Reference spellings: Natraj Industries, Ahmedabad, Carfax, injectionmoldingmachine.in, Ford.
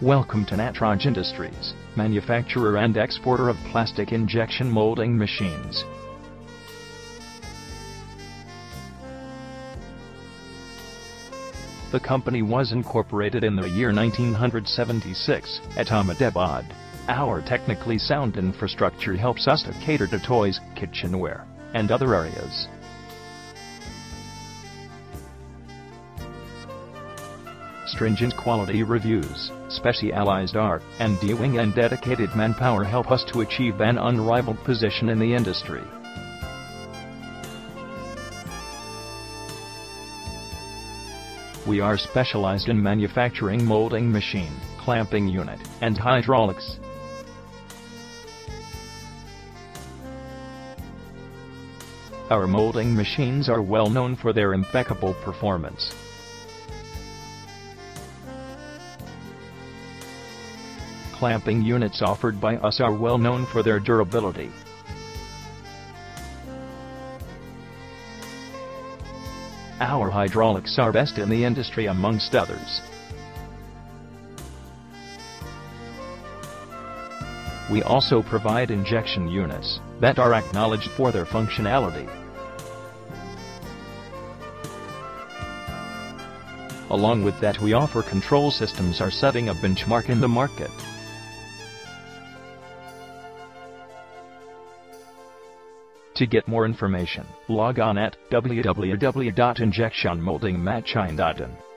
Welcome to Natraj Industries, manufacturer and exporter of plastic injection molding machines. The company was incorporated in the year 1976 at Ahmedabad. Our technically sound infrastructure helps us to cater to toys, kitchenware, and other areas. Stringent quality reviews, specialized art, and dealing and dedicated manpower help us to achieve an unrivaled position in the industry. We are specialized in manufacturing molding machine, clamping unit, and hydraulics. Our molding machines are well known for their impeccable performance. Clamping units offered by us are well known for their durability. Our hydraulics are best in the industry amongst others. We also provide injection units that are acknowledged for their functionality. Along with that, we offer control systems are setting a benchmark in the market. To get more information, log on at www.injectionmoldingmachine.in.